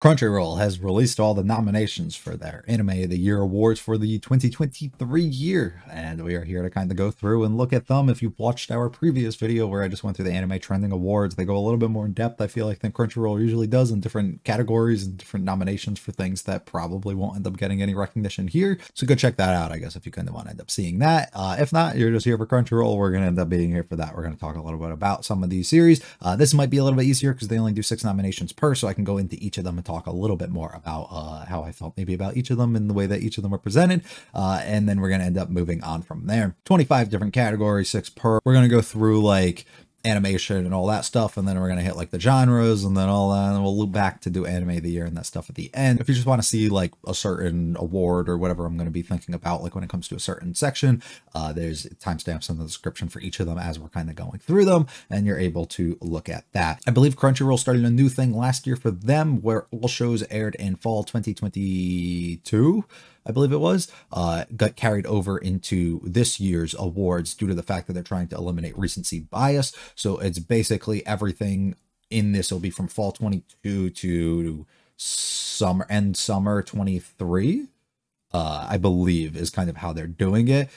Crunchyroll has released all the nominations for their Anime of the Year awards for the 2023 year, and we are here to kind of go through and look at them. If you've watched our previous video where I just went through the Anime Trending Awards, they go a little bit more in depth, I feel like, than Crunchyroll usually does, in different categories and different nominations for things that probably won't end up getting any recognition here. So go check that out, I guess, if you kind of want to end up seeing that. If not, you're just here for Crunchyroll, we're going to end up being here for that. We're going to talk a little bit about some of these series. This might be a little bit easier because they only do 6 nominations per, so I can go into each of them and talk a little bit more about how I felt maybe about each of them and the way that each of them are presented, and then we're going to end up moving on from there. 25 different categories, 6 per. We're going to go through like animation and all that stuff, and then we're going to hit like the genres and then all that, and we'll loop back to do Anime of the Year and that stuff at the end. If you just want to see like a certain award or whatever I'm going to be thinking about, like when it comes to a certain section, there's timestamps in the description for each of them as we're kind of going through them, and you're able to look at that. I believe Crunchyroll started a new thing last year for them where all shows aired in fall 2022, I believe it was, got carried over into this year's awards due to the fact that they're trying to eliminate recency bias. So it's basically everything in this will be from fall 22 to summer, end summer 23. I believe is kind of how they're doing it,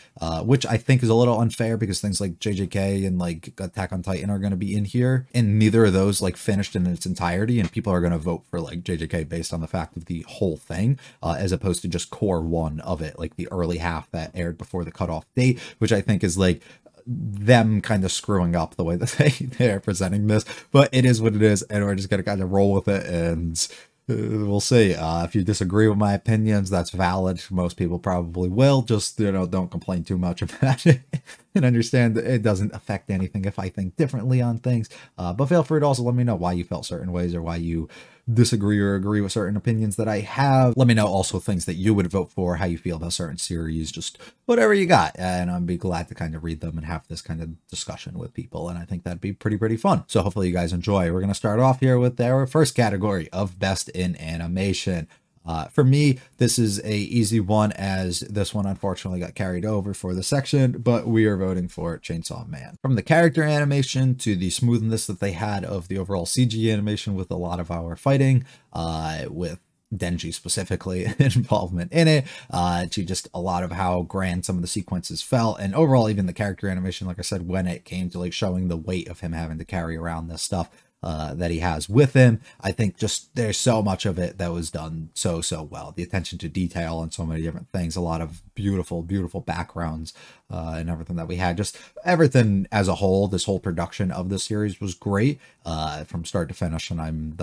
which I think is a little unfair because things like JJK and like Attack on Titan are going to be in here, and neither of those like finished in its entirety, and people are going to vote for like JJK based on the fact of the whole thing, as opposed to just core one of it, like the early half that aired before the cutoff date, which I think is like them kind of screwing up the way that they're presenting this. But it is what it is, and we're just going to kind of roll with it, and we'll see. If you disagree with my opinions, that's valid. Most people probably will. Just, you know, don't complain too much about it and understand that it doesn't affect anything if I think differently on things. But feel free to also let me know why you felt certain ways or why you disagree or agree with certain opinions that I have. Let me know also things that you would vote for, how you feel about certain series, just whatever you got, and I'd be glad to kind of read them and have this kind of discussion with people, and I think that'd be pretty fun. So hopefully you guys enjoy. We're going to start off here with our first category of Best in Animation. For me, this is a easy one, as this one unfortunately got carried over for the section, but we are voting for Chainsaw Man. From the character animation to the smoothness that they had of the overall CG animation with a lot of our fighting, with Denji specifically involvement in it, to just a lot of how grand some of the sequences felt, and overall even the character animation, like I said, when it came to like showing the weight of him having to carry around this stuff that he has with him, I think just there's so much of it that was done so well. The attention to detail and so many different things, a lot of beautiful backgrounds and everything that we had, just everything as a whole. This whole production of the series was great from start to finish, and I'm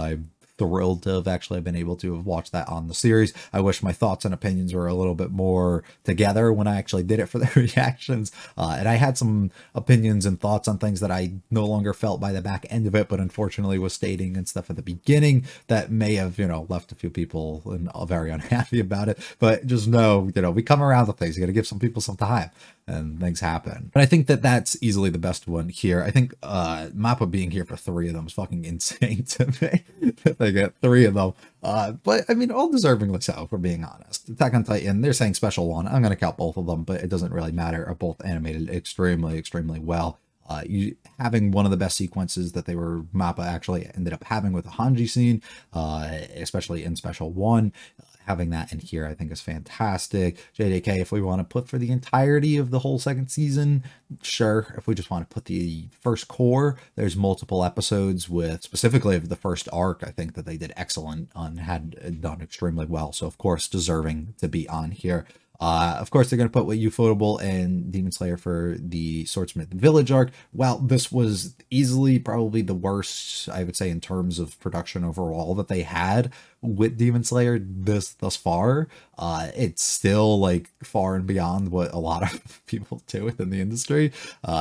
thrilled to have actually been able to have watched that on the series. I wish my thoughts and opinions were a little bit more together when I actually did it for the reactions, and I had some opinions and thoughts on things that I no longer felt by the back end of it, but unfortunately was stating and stuff at the beginning that may have, you know, left a few people and very unhappy about it. But just know, you know, we come around with things. You got to give some people some time, and things happen. But I think that that's easily the best one here. I think Mappa being here for 3 of them is fucking insane to me. They got 3 of them. But I mean, all deservingly so, if we're being honest. Attack on Titan, they're saying special one. I'm going to count both of them, but it doesn't really matter. They're both animated extremely well. Having one of the best sequences that they were, Mappa actually ended up having with the Hanji scene, especially in special one. Having that in here, I think, is fantastic. JJK, if we want to put for the entirety of the whole second season, sure. If we just want to put the first core, there's multiple episodes with specifically of the first arc, I think, that they did excellent on, had done extremely well. So, of course, deserving to be on here. Of course, they're going to put with Ufotable and Demon Slayer for the Swordsmith Village arc. Well, this was easily probably the worst, I would say, in terms of production overall that they had with Demon Slayer thus far. It's still like far and beyond what a lot of people do within the industry.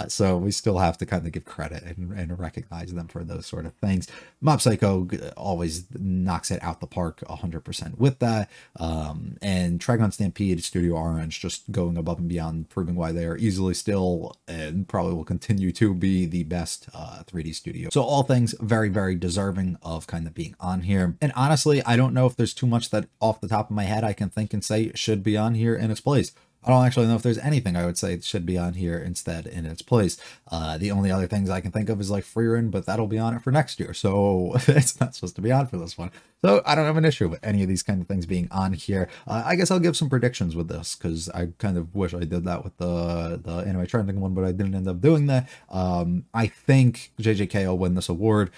So we still have to kind of give credit and recognize them for those sort of things. Mob Psycho always knocks it out the park 100% with that. And Trigon Stampede, Studio Orange, just going above and beyond, proving why they are easily still and probably will continue to be the best 3D studio. So all things very deserving of kind of being on here. And honestly, I don't know if there's too much that off the top of my head I can think and say should be on here in its place. I don't actually know if there's anything I would say should be on here instead in its place. The only other things I can think of is like Freerun, but that'll be on it for next year. So it's not supposed to be on for this one. So I don't have an issue with any of these kind of things being on here. I guess I'll give some predictions with this because I kind of wish I did that with the Anime Trending one, but I didn't end up doing that. I think JJK will win this award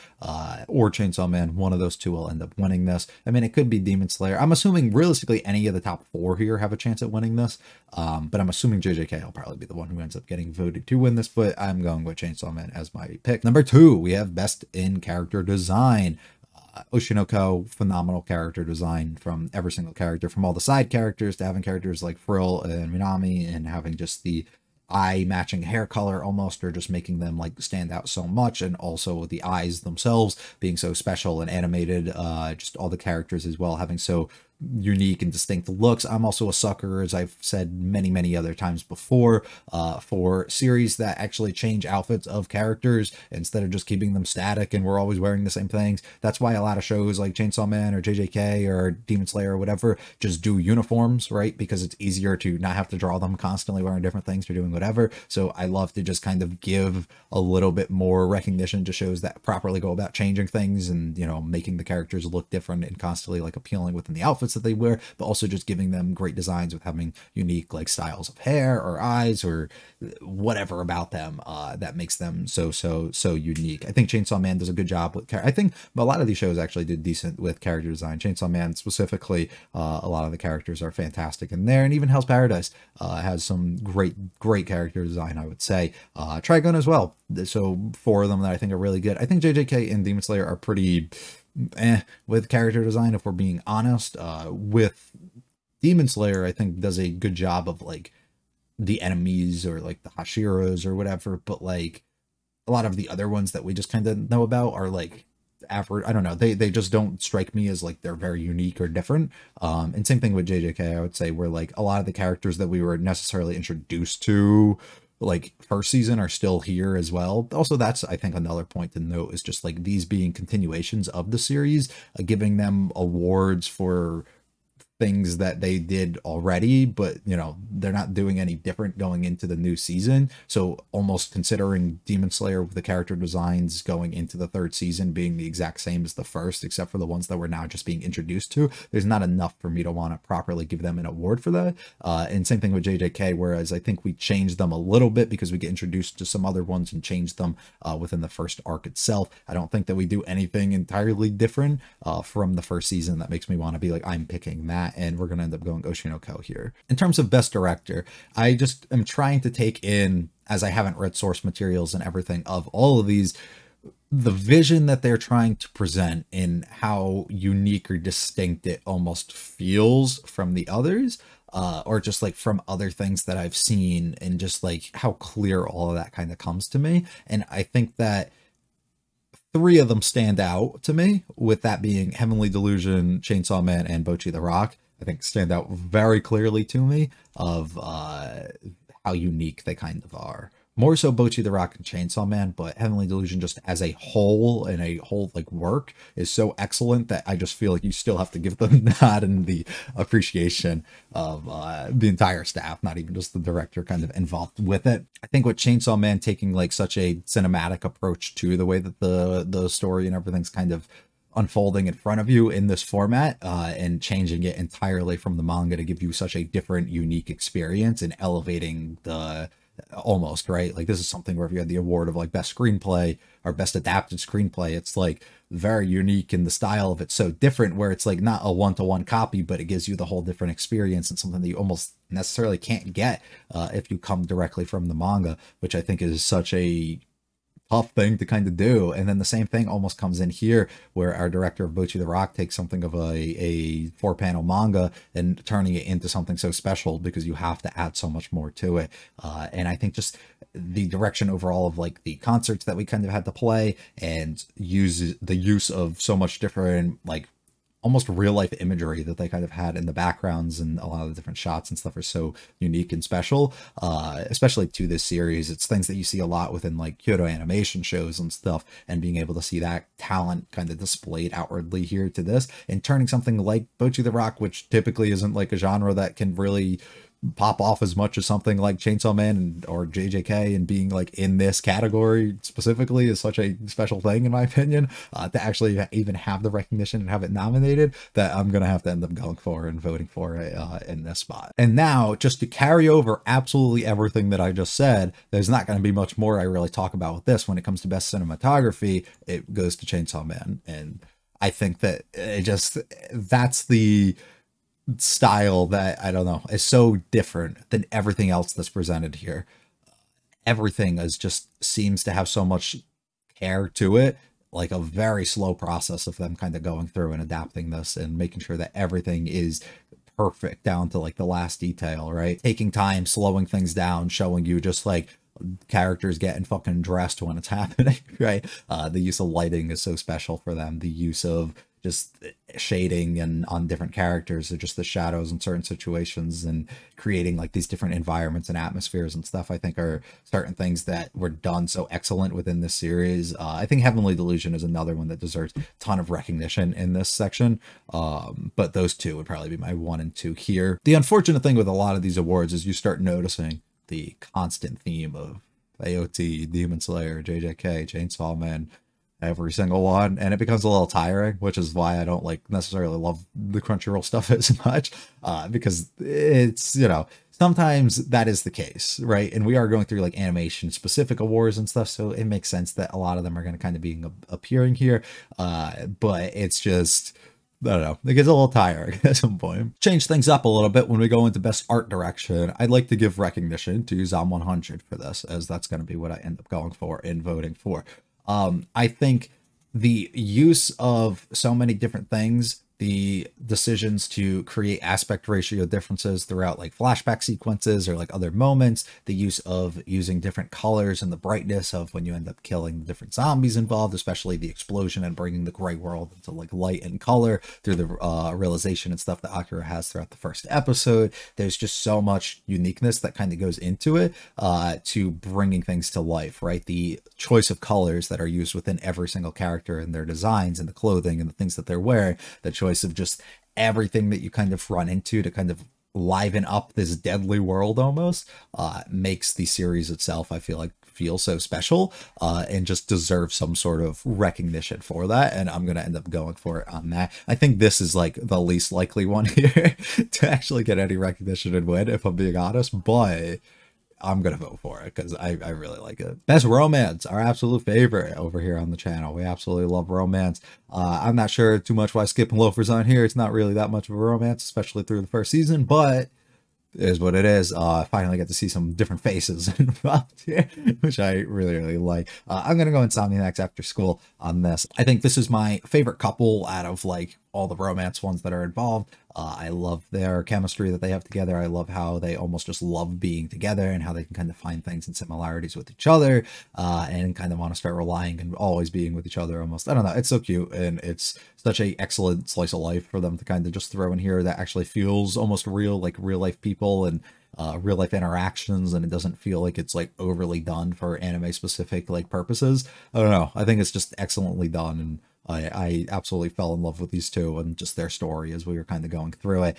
or Chainsaw Man. One of those two will end up winning this. I mean, it could be Demon Slayer. I'm assuming realistically any of the top four here have a chance at winning this. But I'm assuming JJK will probably be the one who ends up getting voted to win this, but I'm going with Chainsaw Man as my pick. Number two, we have Best in Character Design. Oshi no Ko, phenomenal character design from every single character, from all the side characters to having characters like Frill and Minami and having just the eye matching hair color almost, or just making them like stand out so much, and also the eyes themselves being so special and animated, just all the characters as well having so unique and distinct looks. I'm also a sucker, as I've said many other times before, for series that actually change outfits of characters instead of just keeping them static and we're always wearing the same things. That's why a lot of shows like Chainsaw Man or JJK or Demon Slayer or whatever just do uniforms, right? Because it's easier to not have to draw them constantly wearing different things or doing whatever. So I love to just kind of give a little bit more recognition to shows that properly go about changing things and, you know, making the characters look different and constantly like appealing within the outfits that they wear, but also just giving them great designs with having unique like styles of hair or eyes or whatever about them that makes them so unique. I think Chainsaw Man does a good job with I think a lot of these shows actually did decent with character design. Chainsaw Man specifically, a lot of the characters are fantastic in there, and even Hell's Paradise has some great character design, I would say. Trigun as well. So four of them that I think are really good. I think JJK and Demon Slayer are pretty with character design, if we're being honest. With Demon Slayer, I think does a good job of like the enemies or like the Hashiras or whatever, but like a lot of the other ones that we just kind of know about are like average. I don't know, they just don't strike me as like they're very unique or different. And same thing with JJK, I would say, where like a lot of the characters that we were necessarily introduced to like first season are still here as well. Also, that's, I think, another point to note is just like these being continuations of the series, giving them awards for things that they did already, but, you know, they're not doing any different going into the new season. So almost considering Demon Slayer, the character designs going into the third season being the exact same as the first, except for the ones that we're now just being introduced to, there's not enough for me to want to properly give them an award for that. And same thing with JJK, whereas I think we changed them a little bit because we get introduced to some other ones and change them within the first arc itself. I don't think that we do anything entirely different from the first season that makes me want to be like, I'm picking that. And we're going to end up going Oshi no Ko here. In terms of Best Director, I just am trying to take in, as I haven't read source materials and everything of all of these, the vision that they're trying to present and how unique or distinct it almost feels from the others. Or just like from other things that I've seen, and just like how clear all of that kind of comes to me. And I think that three of them stand out to me, with that being Heavenly Delusion, Chainsaw Man, and Bocchi the Rock. I think stand out very clearly to me of how unique they kind of are. More so Bocchi the Rock and Chainsaw Man, but Heavenly Delusion just as a whole and a whole like work is so excellent that I just feel like you still have to give them the nod and the appreciation of the entire staff, not even just the director kind of involved with it. I think with Chainsaw Man taking like such a cinematic approach to the way that the story and everything's kind of unfolding in front of you in this format, and changing it entirely from the manga to give you such a different, unique experience and elevating the almost, right? Like this is something where if you had the award of like best screenplay or best adapted screenplay, it's like very unique in the style of it, so different, where it's like not a one-to-one copy, but it gives you the whole different experience and something that you almost necessarily can't get if you come directly from the manga, which I think is such a tough thing to kind of do. And then the same thing almost comes in here, where our director of Bocchi the Rock takes something of a four-panel manga and turning it into something so special, because you have to add so much more to it. And I think just the direction overall of like the concerts that we kind of had to play, and the use of so much different like almost real-life imagery that they kind of had in the backgrounds, and a lot of the different shots and stuff are so unique and special, especially to this series. It's things that you see a lot within like Kyoto animation shows and stuff, and being able to see that talent kind of displayed outwardly here to this, and turning something like Bocchi the Rock, which typically isn't like a genre that can really pop off as much as something like Chainsaw Man and, or JJK, and being like in this category specifically is such a special thing in my opinion, to actually even have the recognition and have it nominated, that I'm gonna have to end up going for and voting for it in this spot. And now, just to carry over absolutely everything that I just said, there's not going to be much more I really talk about with this. When it comes to best cinematography, it goes to Chainsaw Man, and I think that it just, that's the style that, I don't know, is so different than everything else that's presented here. Everything is just, seems to have so much care to it, like a very slow process of them kind of going through and adapting this and making sure that everything is perfect down to like the last detail, right? Taking time, slowing things down, showing you just like characters getting fucking dressed when it's happening, right? The use of lighting is so special for them. The use of just shading and on different characters, or just the shadows in certain situations, and creating like these different environments and atmospheres and stuff, I think are certain things that were done so excellent within this series. I think Heavenly Delusion is another one that deserves a ton of recognition in this section, but those two would probably be my 1 and 2 here. The unfortunate thing with a lot of these awards is you start noticing the constant theme of AOT, Demon Slayer, JJK, Chainsaw Man, every single one, and it becomes a little tiring, which is why I don't like necessarily love the Crunchyroll stuff as much, because it's, you know, sometimes that is the case, right? And we are going through like animation specific awards and stuff, so it makes sense that a lot of them are going to kind of be appearing here, but it's just, I don't know, it gets a little tiring at some point. Change things up a little bit when we go into best art direction. I'd like to give recognition to Zom 100 for this, as that's going to be what I end up going for and voting for. I think the use of so many different things, the decisions to create aspect ratio differences throughout like flashback sequences or like other moments, the use of using different colors and the brightness of when you end up killing the different zombies involved, especially the explosion and bringing the gray world into like light and color through the realization and stuff that Akira has throughout the first episode. There's just so much uniqueness that kind of goes into it, to bringing things to life, right? The choice of colors that are used within every single character and their designs and the clothing and the things that they're wearing, the choice of just everything that you kind of run into to kind of liven up this deadly world almost, makes the series itself, I feel like, feel so special, and just deserves some sort of recognition for that, and I'm gonna end up going for it on that. I think this is like the least likely one here to actually get any recognition and win, if I'm being honest, but I'm gonna vote for it because I really like it. Best romance, our absolute favorite over here on the channel. We absolutely love romance. I'm not sure too much why Skip and Loafer's on here. It's not really that much of a romance, especially through the first season, but it is what it is. I finally got to see some different faces involved here, which I really, really like. I'm gonna go Insomniacs After School on this. I think this is my favorite couple out of like all the romance ones that are involved. I love their chemistry that they have together. I love how they almost just love being together and how they can kind of find things and similarities with each other, and kind of want to start relying and always being with each other almost. I don't know. It's so cute, and it's such a excellent slice of life for them to kind of just throw in here that actually feels almost real, like real life people and real life interactions, and it doesn't feel like it's like overly done for anime specific like purposes. I don't know. I think it's just excellently done, and I absolutely fell in love with these two and just their story as we were kind of going through it.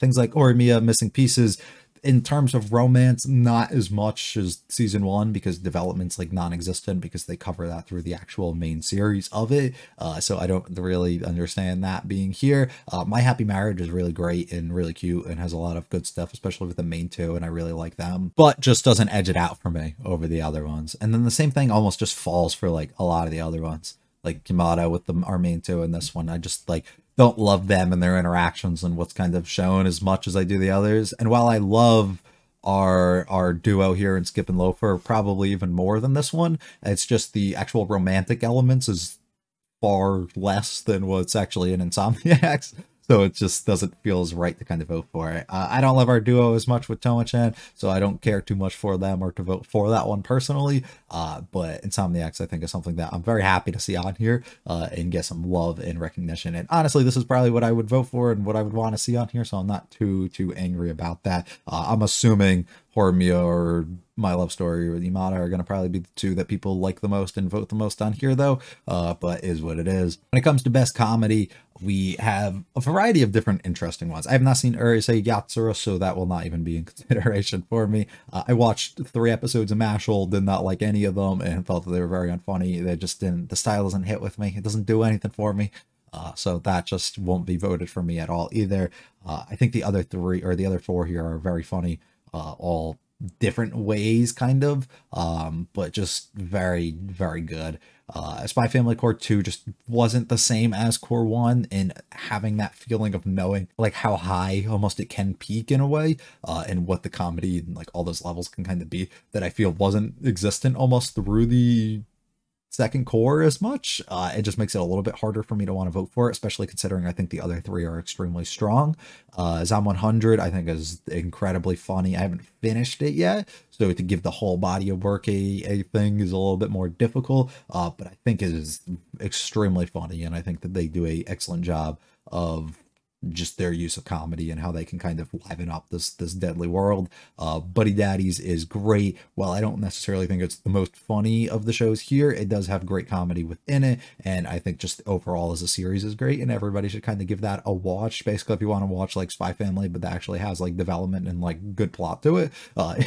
Things like Horimiya, Missing Pieces, in terms of romance, not as much as season one, because development's like non-existent, because they cover that through the actual main series of it. So I don't really understand that being here. My Happy Marriage is really great and really cute and has a lot of good stuff, especially with the main two, and I really like them, but just doesn't edge it out for me over the other ones. And then the same thing almost just falls for like a lot of the other ones, like Yamada with the Armin 2 and this one. I just like don't love them and their interactions and what's kind of shown as much as I do the others. And while I love our duo here and Skip and Loafer probably even more than this one, it's just the actual romantic elements is far less than what's actually in Insomniacs. So it just doesn't feel as right to kind of vote for it. I don't love our duo as much with Toma-chan, so I don't care too much for them or to vote for that one personally. But Insomniacs, I think, is something that I'm very happy to see on here, and get some love and recognition. And honestly, this is probably what I would vote for and what I would want to see on here, so I'm not too angry about that. I'm assuming Horimiya or My Love Story with Yamada are going to probably be the two that people like the most and vote the most on here, though, but is what it is. When it comes to best comedy, we have a variety of different interesting ones. I have not seen Urusei Yatsura, so that will not even be in consideration for me. I watched 3 episodes of Mashal, did not like any of them, and thought that they were very unfunny. They just didn't, the style doesn't hit with me. It doesn't do anything for me. So that just won't be voted for me at all either. I think the other 3 or the other 4 here are very funny, all different ways kind of, but just very, very good. Spy Family Core 2 just wasn't the same as Core 1 in having that feeling of knowing like how high almost it can peak in a way, and what the comedy and like all those levels can kind of be, that I feel wasn't existent almost through the second core as much. It just makes it a little bit harder for me to want to vote for it, especially considering I think the other 3 are extremely strong. Zom 100 I think is incredibly funny. I haven't finished it yet, so to give the whole body of work a thing is a little bit more difficult, but I think it is extremely funny, and I think that they do an excellent job of just their use of comedy and how they can kind of liven up this deadly world. Buddy Daddies is great. While I don't necessarily think it's the most funny of the shows here, it does have great comedy within it, and I think just overall as a series is great, and everybody should kind of give that a watch. Basically, if you want to watch like Spy Family, but that actually has like development and like good plot to it,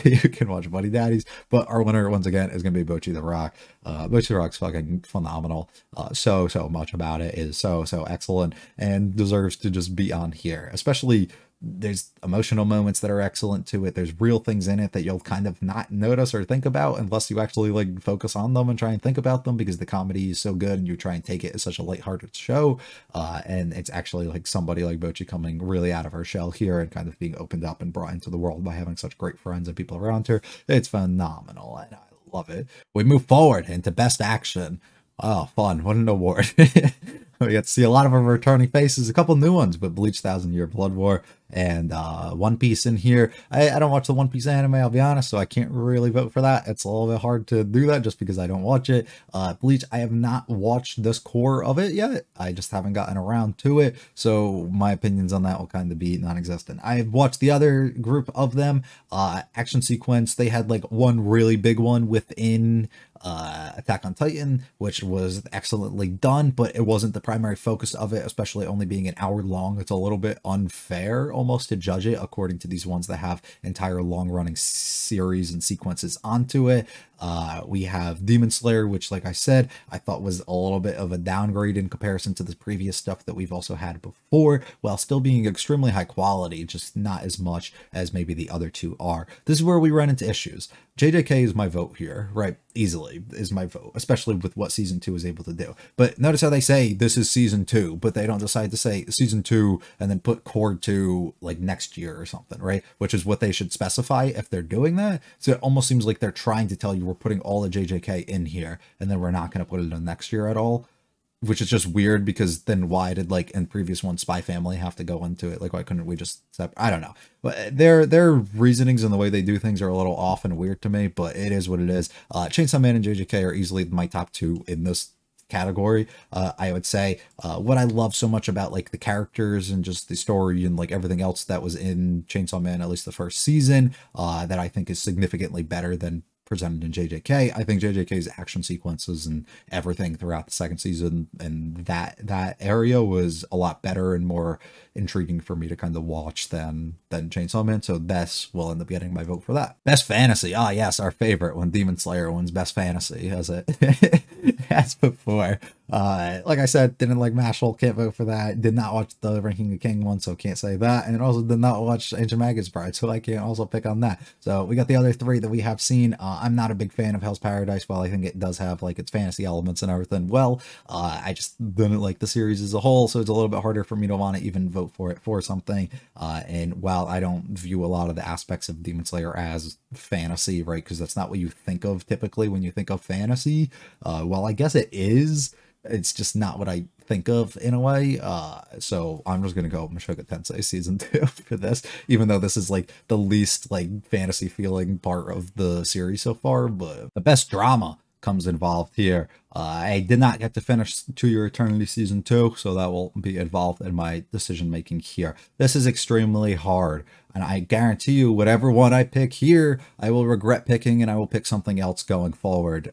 you can watch Buddy Daddies. But our winner once again is going to be Bocchi the Rock. Bocchi the Rock's fucking phenomenal. So much about it is so excellent and deserves to just be on here. Especially there's emotional moments that are excellent to it. There's real things in it that you'll kind of not notice or think about unless you actually like focus on them and try and think about them, because the comedy is so good and you try and take it as such a lighthearted show, and it's actually like somebody like Bocchi coming really out of her shell here and kind of being opened up and brought into the world by having such great friends and people around her. It's phenomenal and I love it. We move forward into Best Action. Oh, fun. What an award. We got to see a lot of our returning faces, a couple new ones, but Bleach, Thousand Year Blood War, and One Piece in here. I don't watch the One Piece anime, I'll be honest, so I can't really vote for that. It's a little bit hard to do that just because I don't watch it. Bleach, I have not watched this core of it yet. I just haven't gotten around to it, so my opinions on that will kind of be non-existent. I've watched the other group of them. Action sequence, they had like one really big one within Attack on Titan, which was excellently done, but it wasn't the primary focus of it, especially only being an hour long. It's a little bit unfair almost to judge it according to these ones that have entire long-running series and sequences onto it. We have Demon Slayer, which, like I said, I thought was a little bit of a downgrade in comparison to the previous stuff that we've also had before, while still being extremely high quality, just not as much as maybe the other 2 are. This is where we run into issues. JJK is my vote here, right? Easily is my vote, especially with what season 2 is able to do. But notice how they say this is season 2, but they don't decide to say season 2 and then put core 2 like next year or something, right? Which is what they should specify if they're doing that. So it almost seems like they're trying to tell you we're putting all the JJK in here and then we're not going to put it in next year at all, which is just weird, because then why did, like in previous one, Spy Family have to go into it? Like, why couldn't we just separate? I don't know, but their reasonings and the way they do things are a little off and weird to me, but it is what it is. Chainsaw Man and JJK are easily my top 2 in this category. I would say what I love so much about like the characters and just the story and like everything else that was in Chainsaw Man, at least the first season, that I think is significantly better than presented in JJK. I think JJK's action sequences and everything throughout the second season and that area was a lot better and more intriguing for me to kind of watch than Chainsaw Man, so this will end up getting my vote for that. Best Fantasy. Ah, yes, our favorite when Demon Slayer wins Best Fantasy, as it as before. Like I said, didn't like Mashal, can't vote for that. Did not watch the Ranking of King one, so can't say that. And also did not watch Ancient Magus Bride, so I can't also pick on that. So we got the other 3 that we have seen. I'm not a big fan of Hell's Paradise, while I think it does have like its fantasy elements and everything. Well, I just didn't like the series as a whole, so it's a little bit harder for me to want to even vote for it for something. And while I don't view a lot of the aspects of Demon Slayer as fantasy, right, because that's not what you think of typically when you think of fantasy. Well, I guess it is. It's just not what I think of in a way. So I'm just gonna go Mushoku Tensei season 2 for this, even though this is like the least like fantasy feeling part of the series so far. But the best drama, comes involved here. I did not get to finish To Your Eternity Season 2, so that will be involved in my decision making here. This is extremely hard, and I guarantee you whatever one I pick here, I will regret picking, and I will pick something else going forward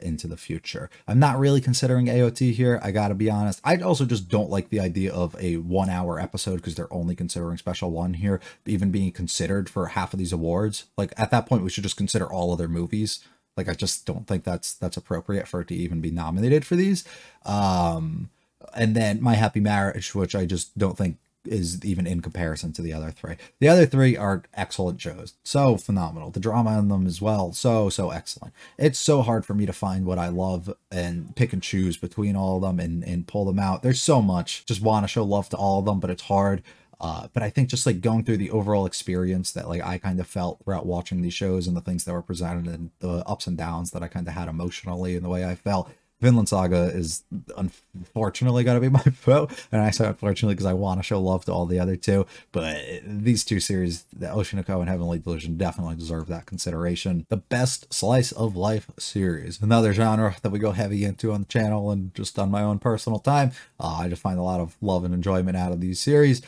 into the future. I'm not really considering AOT here, I gotta be honest. I also just don't like the idea of a 1-hour episode because they're only considering Special One here, even being considered for half of these awards. Like, at that point, we should just consider all other movies. Like, I just don't think that's appropriate for it to even be nominated for these. And then My Happy Marriage, which I just don't think is even in comparison to the other three. The other three are excellent shows. So phenomenal. The drama in them as well. So excellent. It's so hard for me to find what I love and pick and choose between all of them and pull them out. There's so much. Just want to show love to all of them, but it's hard. But I think just like going through the overall experience that like I kind of felt throughout watching these shows and the things that were presented and the ups and downs that I kind of had emotionally and the way I felt, Vinland Saga is unfortunately going to be my vote. And I say unfortunately because I want to show love to all the other two. But these two series, the Oshi no Ko and Heavenly Delusion, definitely deserve that consideration. The best slice of life series. Another genre that we go heavy into on the channel and just on my own personal time. I just find a lot of love and enjoyment out of these series.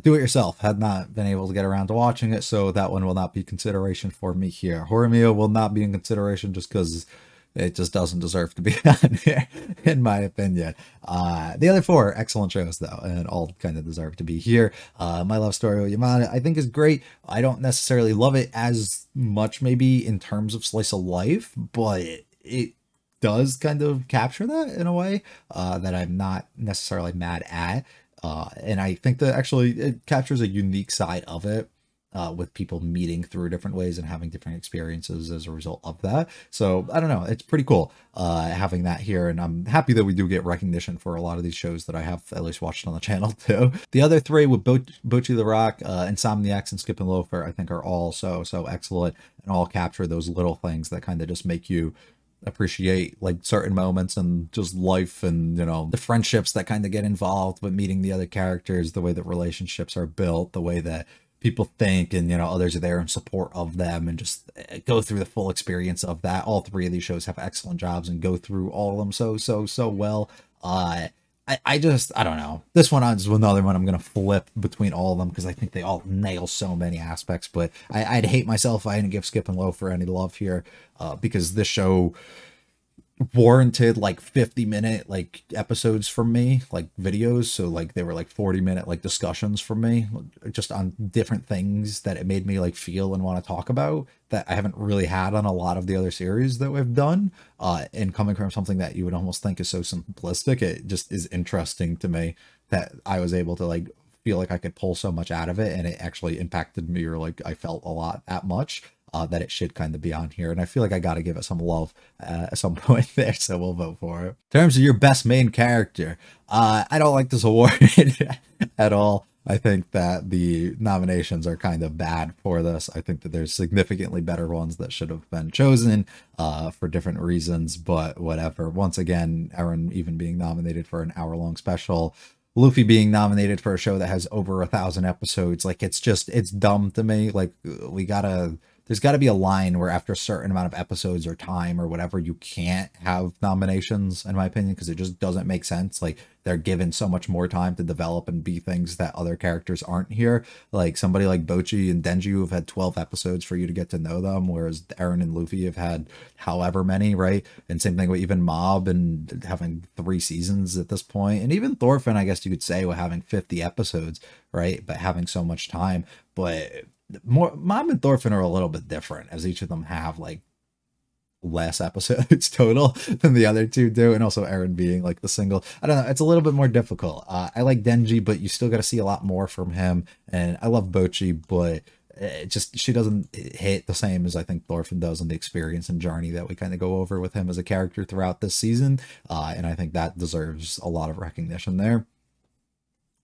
Do It Yourself had not been able to get around to watching it, so that one will not be consideration for me here. Horimiya will not be in consideration just because it just doesn't deserve to be on here, in my opinion. The other four are excellent shows, though, and all kind of deserve to be here. My Love Story with Yamada, I think, is great. I don't necessarily love it as much, maybe, in terms of slice of life, but it does kind of capture that in a way that I'm not necessarily mad at. And I think that actually it captures a unique side of it. With people meeting through different ways and having different experiences as a result of that. So I don't know, it's pretty cool having that here, and I'm happy that we do get recognition for a lot of these shows that I have at least watched on the channel too. The other three with Bocchi the Rock, Insomniacs, and Skip and Loafer, I think are all so excellent and all capture those little things that kind of just make you appreciate like certain moments and just life, and you know, the friendships that kind of get involved with meeting the other characters, the way that relationships are built, the way that people think, and you know, others are there in support of them, and just go through the full experience of that. All three of these shows have excellent jobs and go through all of them so well. I don't know, this one is another one I'm gonna flip between all of them because I think they all nail so many aspects, but I'd hate myself if I didn't give Skip and Loafer any love here, because this show warranted like 50-minute like episodes from me, like videos, so like they were like 40-minute like discussions from me just on different things that it made me like feel and want to talk about that I haven't really had on a lot of the other series that we've done, and coming from something that you would almost think is so simplistic, it just is interesting to me that I was able to like feel like I could pull so much out of it, and it actually impacted me, or like I felt a lot that much. That it should kind of be on here, and I feel like I gotta give it some love at some point there, so we'll vote for it. In terms of your best main character, I don't like this award at all. I think that the nominations are kind of bad for this. I think that there's significantly better ones that should have been chosen for different reasons, but whatever. Once again, Eren even being nominated for an hour-long special, Luffy being nominated for a show that has over 1,000 episodes, like it's dumb to me. Like there's got to be a line where after a certain amount of episodes or time or whatever, you can't have nominations, in my opinion, because it just doesn't make sense. Like, they're given so much more time to develop and be things that other characters aren't here. Like, somebody like Bocchi and Denji, who have had 12 episodes for you to get to know them, whereas Eren and Luffy have had however many, right? And same thing with even Mob and having 3 seasons at this point. And even Thorfinn, I guess you could say, with having 50 episodes, right? But having so much time. But Mob and Thorfinn are a little bit different, as each of them have like less episodes total than the other two do, and also Eren being like the single, I don't know, it's a little bit more difficult. I like Denji, but you still got to see a lot more from him, and I love Bocchi, but it just, she doesn't hit the same as I think Thorfinn does, in the experience and journey that we kind of go over with him as a character throughout this season, and I think that deserves a lot of recognition there.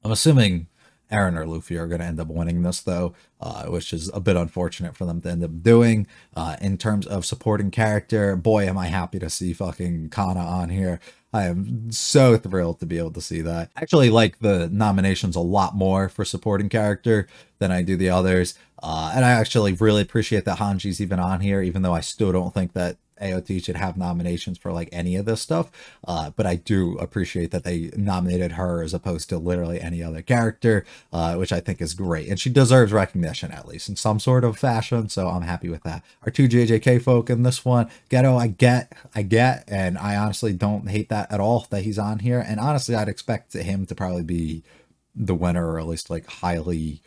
I'm assuming Eren or Luffy are going to end up winning this, though, which is a bit unfortunate for them to end up doing. In terms of supporting character, boy, am I happy to see fucking Kana on here. I am so thrilled to be able to see that. I actually like the nominations a lot more for supporting character than I do the others. And I actually really appreciate that Hanji's even on here, even though I still don't think that AOT should have nominations for like any of this stuff, but I do appreciate that they nominated her as opposed to literally any other character, which I think is great, and she deserves recognition at least in some sort of fashion, so I'm happy with that. Our two JJK folk in this one, Ghetto, I get, and I honestly don't hate that at all that he's on here, and honestly I'd expect him to probably be the winner, or at least like highly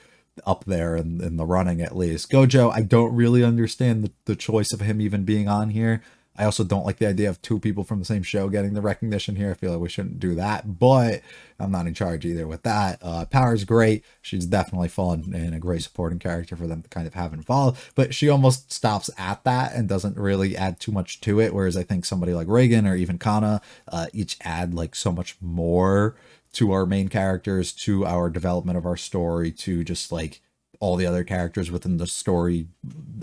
up there in the running at least. Gojo, I don't really understand the choice of him even being on here. I also don't like the idea of two people from the same show getting the recognition here. I feel like we shouldn't do that, but I'm not in charge either with that. Power's great. She's definitely fallen in a great supporting character for them to kind of have involved, but she almost stops at that and doesn't really add too much to it, whereas I think somebody like Reagan or even Kana each add like so much more to our main characters, to our development of our story, to just like all the other characters within the story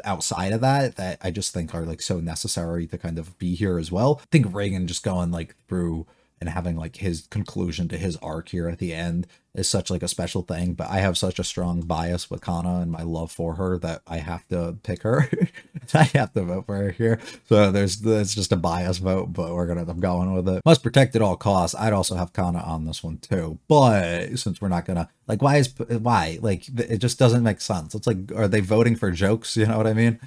outside of that, that I just think are like so necessary to kind of be here as well. I think Reagan just going like through and having like his conclusion to his arc here at the end is such like a special thing, but I have such a strong bias with Kana and my love for her that I have to pick her. I have to vote for her here. So it's just a bias vote, but we're gonna end up going with it. Must protect at all costs. I'd also have Kana on this one too, but since we're not gonna, like, why? Like, it just doesn't make sense. It's like, are they voting for jokes? You know what I mean?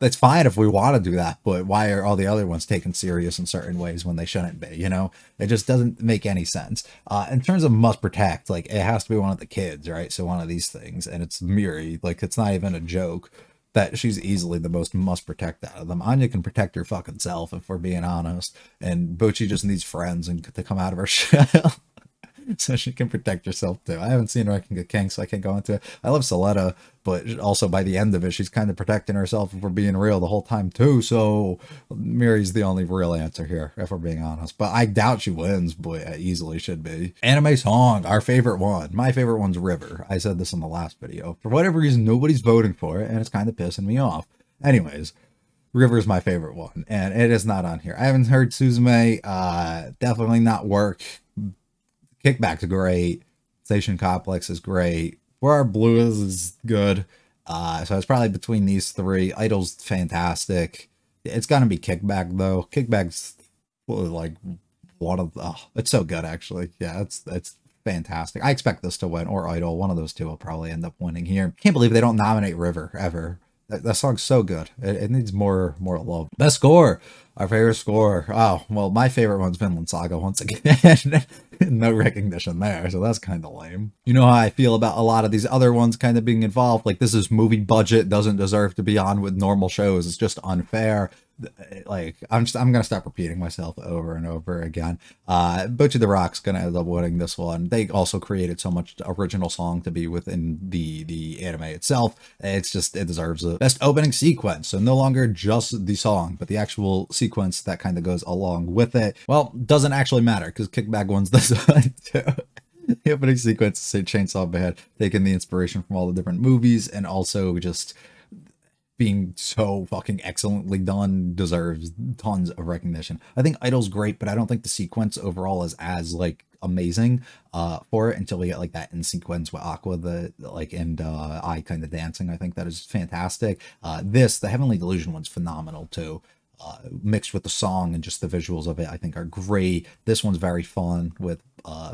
That's fine if we want to do that, but why are all the other ones taken serious in certain ways when they shouldn't be, you know? It just doesn't make any sense. In terms of must protect, like, it has to be one of the kids, right? So one of these things, and it's Miri. Like, it's not even a joke that she's easily the most must protect out of them. Anya can protect her fucking self, if we're being honest, and Bocchi just needs friends and to come out of her shell. So she can protect herself too. I haven't seen Wrecking the King, so I can't go into it. I love Saletta, but also by the end of it, she's kind of protecting herself, if we're being real, the whole time too. So Miri's the only real answer here, if we're being honest. But I doubt she wins, but easily should be. Anime song, our favorite one. My favorite one's River. I said this in the last video. For whatever reason, nobody's voting for it, and it's kind of pissing me off. Anyways, River's my favorite one, and it is not on here. I haven't heard Suzume. Definitely not work. Kickback's great. Station Complex is great. Where Our Blue is good. So it's probably between these three. Idol's fantastic. It's gonna be Kickback though. Kickback's like one of the, it's so good actually. Yeah, it's fantastic. I expect this to win, or Idol. One of those two will probably end up winning here. Can't believe they don't nominate River ever. That song's so good. It needs more love. Best score. Our favorite score. Oh, well, my favorite one's Vinland Saga once again. No recognition there, so that's kind of lame. You know how I feel about a lot of these other ones kind of being involved. Like, this is movie budget, doesn't deserve to be on with normal shows. It's just unfair. Like, I'm gonna stop repeating myself over and over again. Bocchi the Rock's gonna end up winning this one. They also created so much original song to be within the anime itself. It's just, it deserves a best opening sequence. So no longer just the song, but the actual sequence that kind of goes along with it. Well, doesn't actually matter because Kickback wins this one too. The opening sequence, say Chainsaw Man, taking the inspiration from all the different movies and also just being so fucking excellently done, deserves tons of recognition. I think Idol's great, but I don't think the sequence overall is as like amazing for it until we get like that in sequence with Aqua and I kind of dancing. I think that is fantastic. The Heavenly Delusion one's phenomenal too. Mixed with the song and just the visuals of it, I think are great. This one's very fun with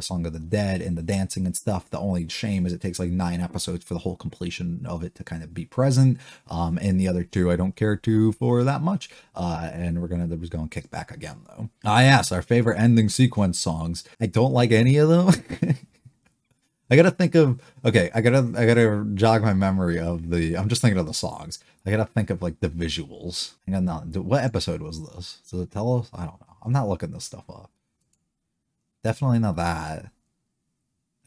Song of the Dead and the dancing and stuff. The only shame is it takes like 9 episodes for the whole completion of it to kind of be present. And the other two I don't care too for that much. And we're gonna just go and kick back again though. Yes, our favorite ending sequence songs. I don't like any of them. I gotta think of, okay, I gotta jog my memory of the, I'm just thinking of the songs. I gotta think of like the visuals. Hang on, what episode was this? Does it tell us? I don't know. I'm not looking this stuff up. Definitely not that.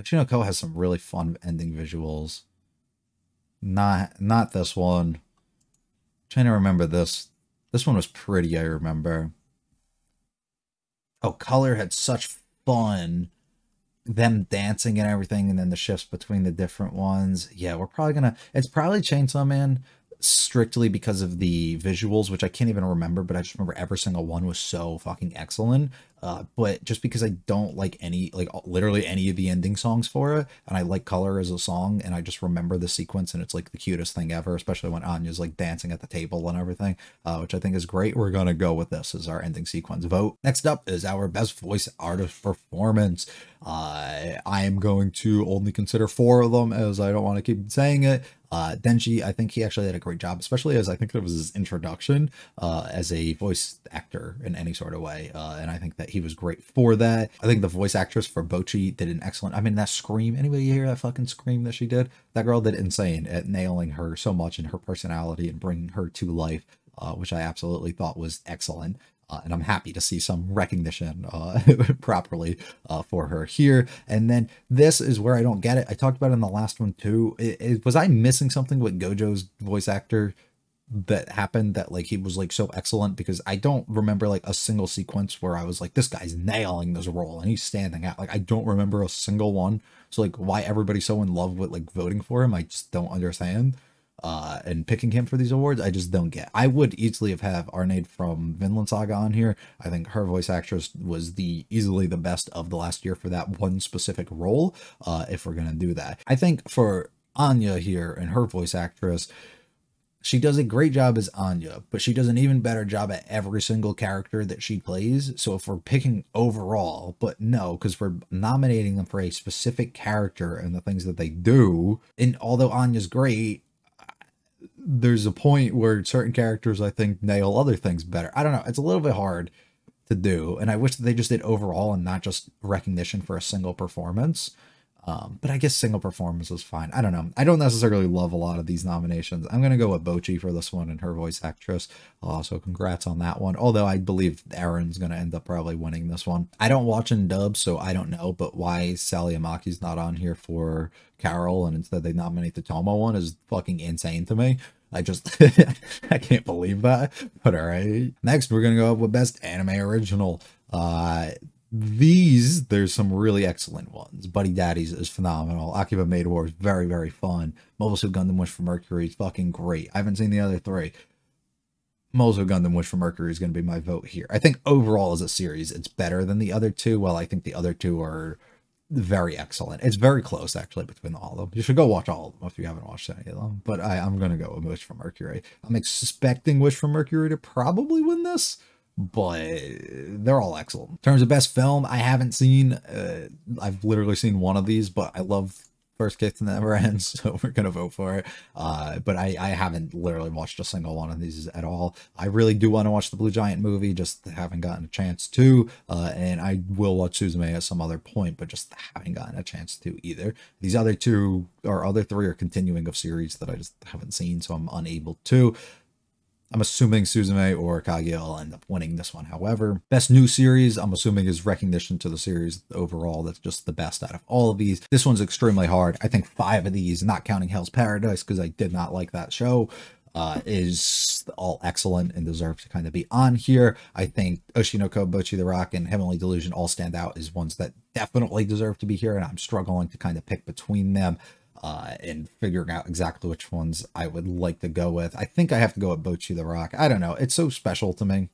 Oshi no Ko has some really fun ending visuals. Not this one. I'm trying to remember this. This one was pretty, I remember. Oh, Color had such fun. Them dancing and everything, and then the shifts between the different ones. Yeah, we're probably gonna, it's probably Chainsaw Man strictly because of the visuals, which I can't even remember, but I just remember every single one was so fucking excellent. But just because I don't like any, like literally any of the ending songs for it, and I like Color as a song, and I just remember the sequence, and it's like the cutest thing ever, especially when Anya's like dancing at the table and everything, which I think is great. We're gonna go with this as our ending sequence vote. Next up is our best voice artist performance. I am going to only consider 4 of them, as I don't want to keep saying it. Denji, I think he actually did a great job, especially as I think it was his introduction as a voice actor in any sort of way, and I think that he was great for that. I think the voice actress for Bocchi did an excellent, I mean, that scream, anybody hear that fucking scream that she did? That girl did insane at nailing her so much and her personality and bringing her to life, which I absolutely thought was excellent. And I'm happy to see some recognition properly for her here. And then this is where I don't get it. I talked about it in the last one too. Was I missing something with Gojo's voice actor that happened, that like he was like so excellent? Because I don't remember like a single sequence where I was like, this guy's nailing this role and he's standing out. Like I don't remember a single one. So like why everybody's so in love with like voting for him, I just don't understand. And picking him for these awards, I just don't get. I would easily have Arnade from Vinland Saga on here. I think her voice actress was easily the best of the last year for that one specific role, if we're gonna do that. I think for Anya here and her voice actress, she does a great job as Anya, but she does an even better job at every single character that she plays. So if we're picking overall, but no, because we're nominating them for a specific character and the things that they do, and although Anya's great, there's a point where certain characters, I think, nail other things better. I don't know. It's a little bit hard to do. And I wish that they just did overall and not just recognition for a single performance. But I guess single performance was fine. I don't know. I don't necessarily love a lot of these nominations. I'm going to go with Bocchi for this one and her voice actress. So congrats on that one. Although I believe Aaron's going to end up probably winning this one. I don't watch in dub, so I don't know. But why Sally Amaki's not on here for Carol and instead they nominate the Tomo one is fucking insane to me. I just, I can't believe that, but all right. Next, we're going to go up with Best Anime Original. There's some really excellent ones. Buddy Daddies is phenomenal. Akiba Maid War is very, very fun. Mobile Suit Gundam Witch from Mercury is fucking great. I haven't seen the other 3. Mobile Suit Gundam Witch from Mercury is going to be my vote here. I think overall as a series, it's better than the other 2. Well, I think the other 2 are very excellent. It's very close actually between all of them. You should go watch all of them if you haven't watched any of them, but I'm gonna go with Wish from Mercury. I'm expecting Wish from Mercury to probably win this, but they're all excellent. In terms of best film, I haven't seen, I've literally seen one of these, but I love First Kiss Never Ends, so we're gonna vote for it. But I haven't literally watched a single one of these at all. I really do want to watch the Blue Giant movie, just haven't gotten a chance to, and I will watch Suzume at some other point, but just haven't gotten a chance to either. These other 2 or other 3 are continuing of series that I just haven't seen, so I'm unable to. I'm assuming Suzume or Kaguya will end up winning this one, however. Best new series, I'm assuming, is recognition to the series overall. That's just the best out of all of these. This one's extremely hard. I think 5 of these, not counting Hell's Paradise, because I did not like that show, is all excellent and deserves to kind of be on here. I think Oshi no Ko, Bocchi the Rock, and Heavenly Delusion all stand out as ones that definitely deserve to be here, and I'm struggling to kind of pick between them. And figuring out exactly which ones I would like to go with. I think I have to go with Bocchi the Rock. I don't know. It's so special to me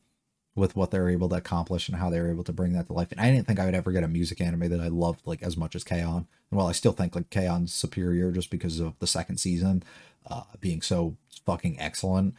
with what they're able to accomplish and how they were able to bring that to life. And I didn't think I would ever get a music anime that I loved like as much as K-On! And while I still think like K-On!'s superior just because of the 2nd season being so fucking excellent,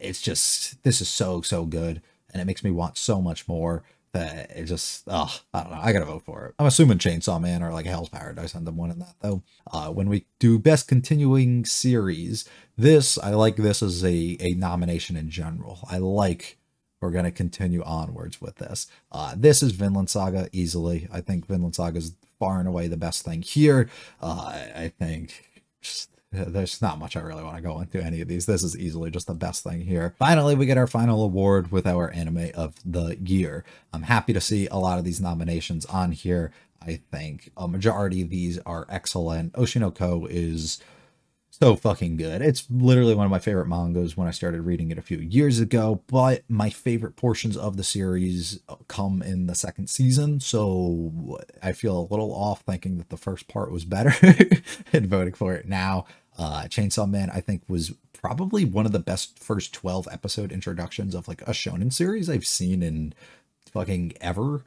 it's just, this is so, so good. And it makes me want so much more. That it just, oh, I don't know. I gotta vote for it. I'm assuming Chainsaw Man or like Hell's Paradise end up winning that though. When we do best continuing series, this, I like this as a nomination in general. I like, we're gonna continue onwards with this. This is Vinland Saga easily. I think Vinland Saga is far and away the best thing here. I think just, there's not much I really want to go into any of these. This is easily just the best thing here. Finally, we get our final award with our anime of the year. I'm happy to see a lot of these nominations on here. I think a majority of these are excellent. Oshi no Ko is so fucking good. It's literally one of my favorite mangas when I started reading it a few years ago, but my favorite portions of the series come in the 2nd season, so I feel a little off thinking that the 1st part was better and voting for it now. Chainsaw Man, I think, was probably one of the best first 12 episode introductions of like a shonen series I've seen in fucking ever,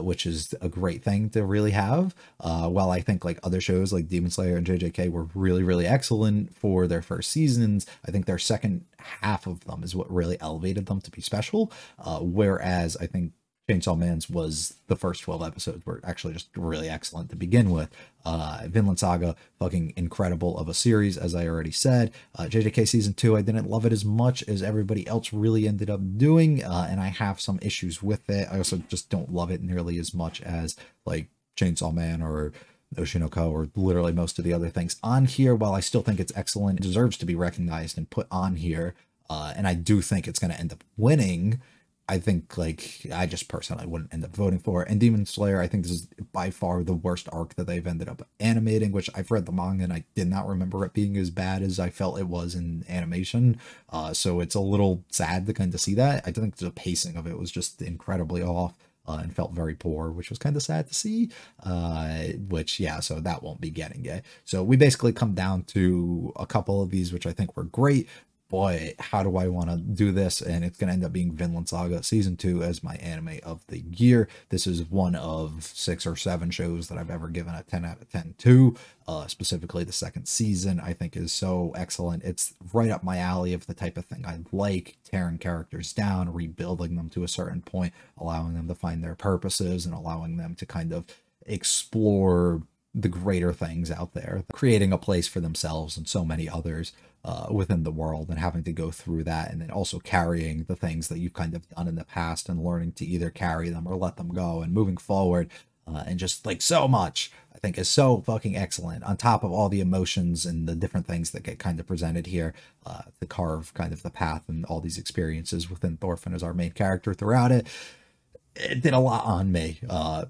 which is a great thing to really have. While I think like other shows like Demon Slayer and JJK were really, really excellent for their first seasons, I think their second half of them is what really elevated them to be special. Whereas I think Chainsaw Man's was the first 12 episodes were actually just really excellent to begin with. Vinland Saga, fucking incredible of a series, as I already said. JJK Season 2, I didn't love it as much as everybody else really ended up doing, and I have some issues with it. I also just don't love it nearly as much as, like, Chainsaw Man or Oshi no Ko or literally most of the other things on here. While I still think it's excellent, it deserves to be recognized and put on here, and I do think it's going to end up winning. I think, like, I just personally wouldn't end up voting for it. And Demon Slayer, I think this is by far the worst arc that they've ended up animating, which I've read the manga and I did not remember it being as bad as I felt it was in animation. So it's a little sad to kind of see that. I think the pacing of it was just incredibly off and felt very poor, which was kind of sad to see. Which, yeah, so that won't be getting it. So we basically come down to a couple of these, which I think were great. Boy, how do I want to do this? And it's going to end up being Vinland Saga Season 2 as my anime of the year. This is one of 6 or 7 shows that I've ever given a 10 out of 10 to. Specifically, the second season, I think, is so excellent. It's right up my alley of the type of thing I like. Tearing characters down, rebuilding them to a certain point, allowing them to find their purposes, and allowing them to kind of explore the greater things out there, creating a place for themselves and so many others within the world, and having to go through that, and then also carrying the things that you've kind of done in the past and learning to either carry them or let them go and moving forward, and just like so much I think is so fucking excellent on top of all the emotions and the different things that get kind of presented here to carve kind of the path and all these experiences within Thorfinn as our main character throughout it. It did a lot on me,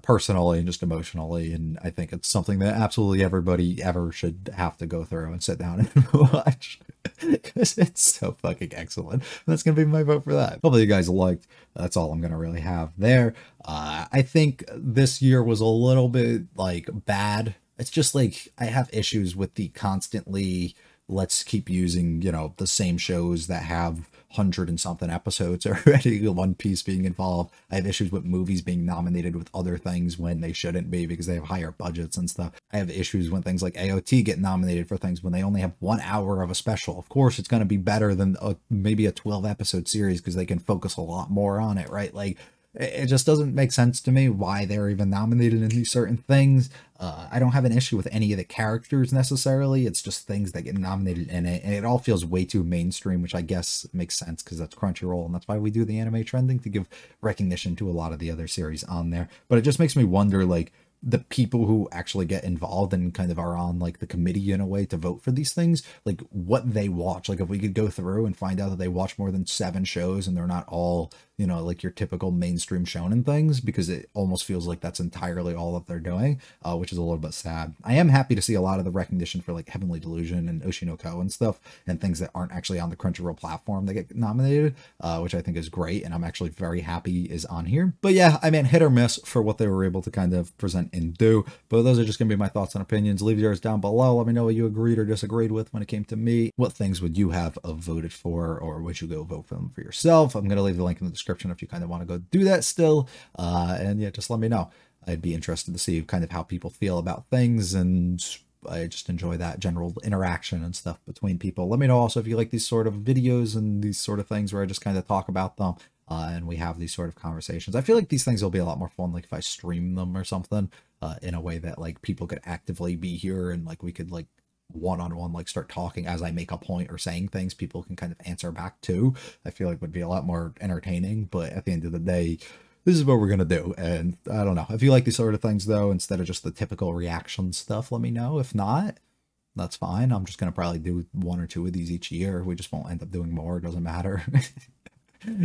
personally and just emotionally, and I think it's something that absolutely everybody ever should have to go through and sit down and watch, because it's so fucking excellent. That's gonna be my vote for that. Hopefully you guys liked. That's all I'm gonna really have there. I think this year was a little bit, like, bad. It's just, like, I have issues with the constantly, let's keep using, you know, the same shows that have 100 and something episodes already, One Piece being involved. I have issues with movies being nominated with other things when they shouldn't be because they have higher budgets and stuff. I have issues when things like AOT get nominated for things when they only have 1 hour of a special. Of course, it's going to be better than maybe a 12-episode series because they can focus a lot more on it, right? Like, it just doesn't make sense to me why they're even nominated in these certain things. I don't have an issue with any of the characters necessarily. It's just things that get nominated in it. And it all feels way too mainstream, which I guess makes sense because that's Crunchyroll. And that's why we do the anime trending, to give recognition to a lot of the other series on there. But it just makes me wonder, like, the people who actually get involved and kind of are on, like, the committee in a way to vote for these things, like, what they watch. Like, if we could go through and find out that they watch more than 7 shows and they're not all, you know, like your typical mainstream shonen things, because it almost feels like that's entirely all that they're doing, which is a little bit sad. I am happy to see a lot of the recognition for, like, Heavenly Delusion and Oshi no Ko and stuff, and things that aren't actually on the Crunchyroll platform that get nominated, which I think is great, and I'm actually very happy is on here. But yeah, I mean, hit or miss for what they were able to kind of present and do, but those are just gonna be my thoughts and opinions. Leave yours down below. Let me know what you agreed or disagreed with when it came to me. What things would you have voted for, or would you go vote for them for yourself? I'm gonna leave the link in the description if you kind of want to go do that still, and yeah, just let me know. I'd be interested to see kind of how people feel about things, and I just enjoy that general interaction and stuff between people. Let me know also if you like these sort of videos and these sort of things where I just kind of talk about them, and we have these sort of conversations. I feel like these things will be a lot more fun, like, if I stream them or something, in a way that, like, people could actively be here, and, like, we could, like, one-on-one, like, start talking as I make a point or saying things people can kind of answer back to. I feel like would be a lot more entertaining. But at the end of the day, this is what we're gonna do, and I don't know if you like these sort of things though, instead of just the typical reaction stuff. Let me know. If not, that's fine. I'm just gonna probably do 1 or 2 of these each year. We just won't end up doing more. It doesn't matter.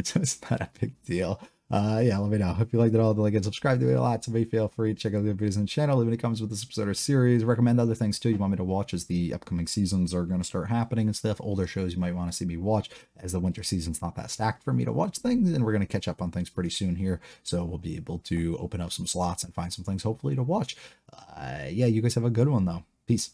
So it's not a big deal. Yeah, let me know. If you liked it all, like and subscribe to me a lot. So feel free to check out the videos on the channel. Leave any comments with this episode or series. Recommend other things too you want me to watch as the upcoming seasons are going to start happening and stuff. Older shows you might want to see me watch, as the winter season's not that stacked for me to watch things, and we're going to catch up on things pretty soon here. So we'll be able to open up some slots and find some things hopefully to watch. Yeah, you guys have a good one though. Peace.